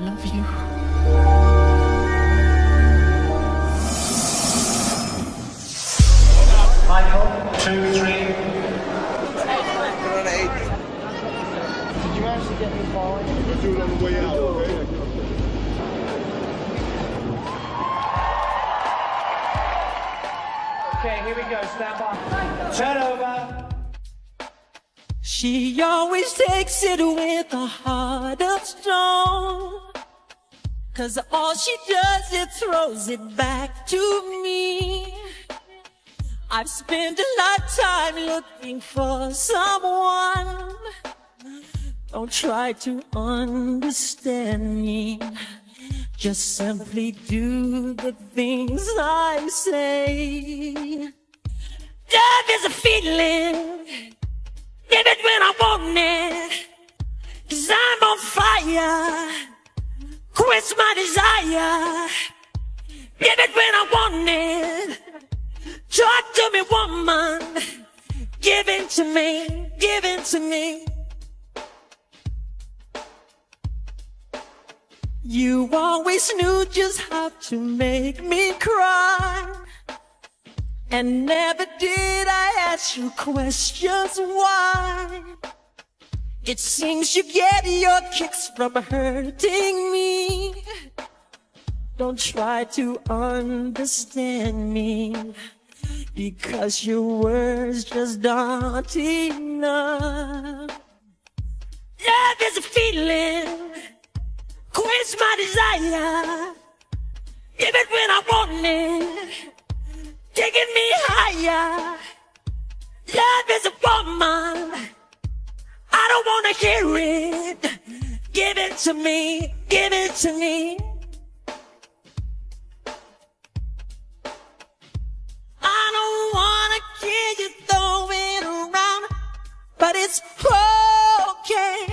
love you. Michael, 2, 3. Did you actually get me falling? We'll do it on the way out, okay? Okay, here we go, snap on. Turn over. She always takes it with a heart of stone, 'cause all she does is throws it back to me. I've spent a lifetime looking for someone. Don't try to understand me. Just simply do the things I say. Love is a feeling. Give it when I want it. 'Cause I'm on fire. Quench my desire. Give it when I want it. Talk to me, woman. Give in to me. Give in to me. You always knew just how to make me cry, and never did I ask you questions why. It seems you get your kicks from hurting me. Don't try to understand me, because your words just aren't enough. Love is a feeling. Quench my desire. Give it when I want it. Taking me higher. Love is a woman. I don't wanna hear it. Give it to me. Give it to me. I don't wanna hear you throwing around, but it's okay.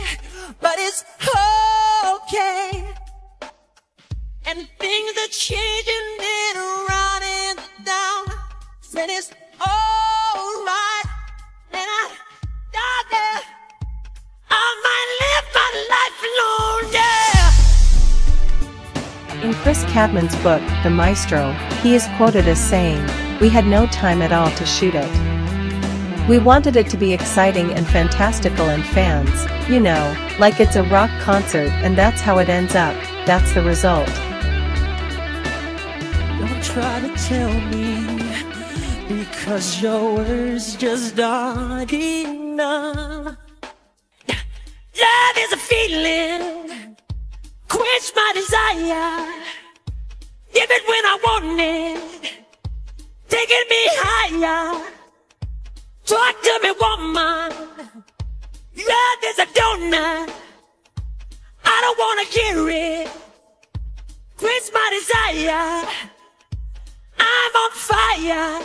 But it's okay. And things are changing and running down. Then it's alright. And I die there. I might live my life alone, yeah. In Chris Cadman's book, The Maestro, he is quoted as saying, "We had no time at all to shoot it. We wanted it to be exciting and fantastical and fans, you know, like it's a rock concert and that's how it ends up, that's the result." Don't try to tell me, because your words just aren't enough. Love is a feeling, quench my desire, give it when I want it, taking me higher. Talk to me, woman. Love is a donut. I don't wanna hear it. Quench my desire. I'm on fire.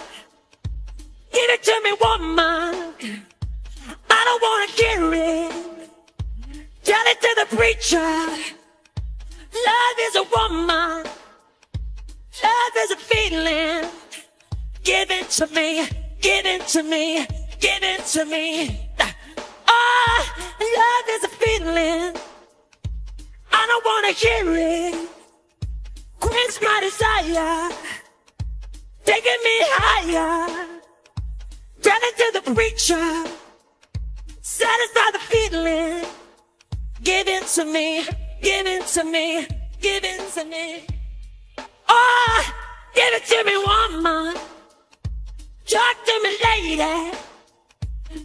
Give it to me, woman. I don't wanna hear it. Tell it to the preacher. Love is a woman. Love is a feeling. Give it to me. Give it to me, give it to me. Oh, love is a feeling. I don't wanna hear it. Quench my desire. Taking me higher. Tell it to the preacher. Satisfy the feeling. Give it to me, give it to me, give it to me. Oh, give it to me, woman. Talk to me, lady,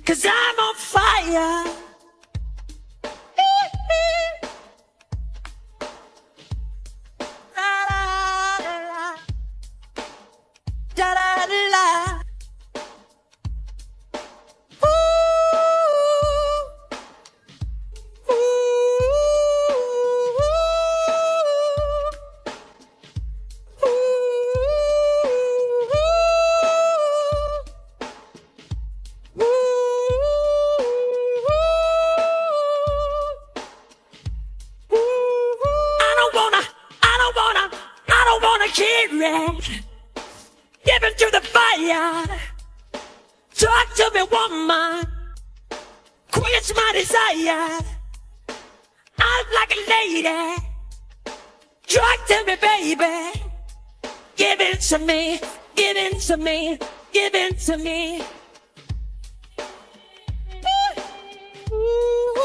'cause I'm on fire. Give it to the fire. Talk to me, woman. Quench my desire. I'm like a lady. Talk to me, baby. Give it to me. Give it to me. Give it to me. Ooh, ooh, ooh.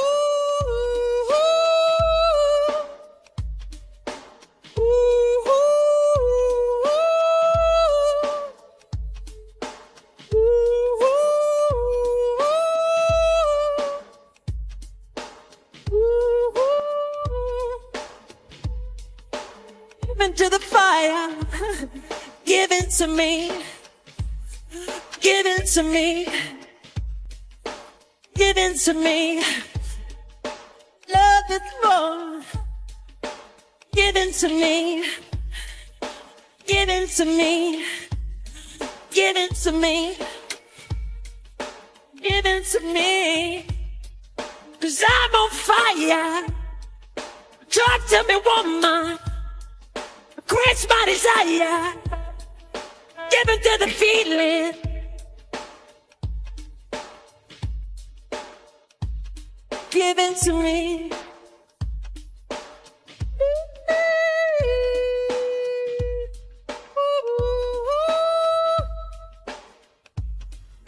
Ooh, ooh, ooh. Ooh, ooh, ooh. Give into the fire. Give it to me. Give it to me. Give in to me. Love is wrong. Give in to me. Give in to me. Give in to me. Give in to me. 'Cause I'm on fire. Talk to me, woman. Quench my desire. Give into the feeling. Give it to me.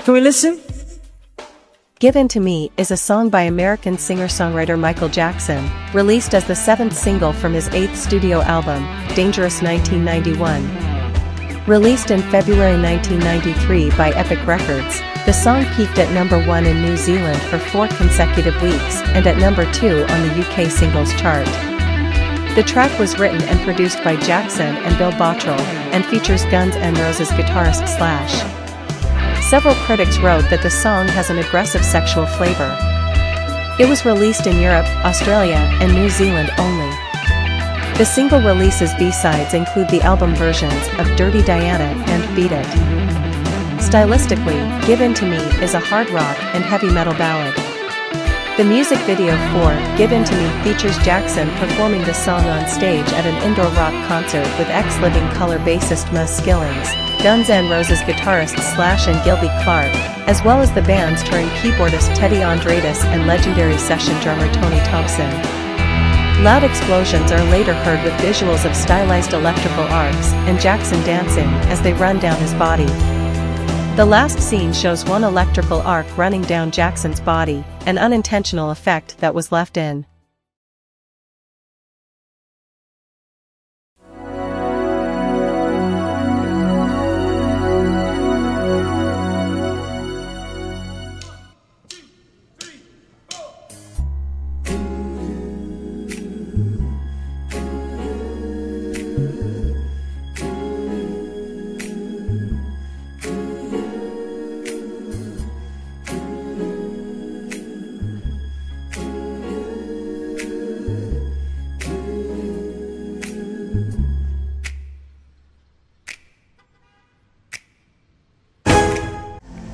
Can we listen? Give In To Me is a song by American singer-songwriter Michael Jackson, released as the 7th single from his 8th studio album, Dangerous 1991. Released in February 1993 by Epic Records, the song peaked at number 1 in New Zealand for 4 consecutive weeks and at number 2 on the UK singles chart. The track was written and produced by Jackson and Bill Bottrell, and features Guns N' Roses guitarist Slash. Several critics wrote that the song has an aggressive sexual flavor. It was released in Europe, Australia, and New Zealand only. The single releases B-sides include the album versions of Dirty Diana and Beat It. Stylistically, Give In To Me is a hard rock and heavy metal ballad. The music video for Give In To Me features Jackson performing the song on stage at an indoor rock concert with ex-Living Colour bassist Muzz Skillings, Guns N' Roses guitarist Slash and Gilby Clarke, as well as the band's touring keyboardist Teddy Andreadis and legendary session drummer Tony Thompson. Loud explosions are later heard with visuals of stylized electrical arcs and Jackson dancing as they run down his body. The last scene shows one electrical arc running down Jackson's body, an unintentional effect that was left in.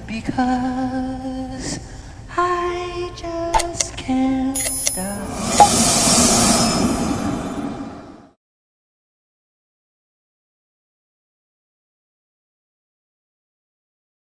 Because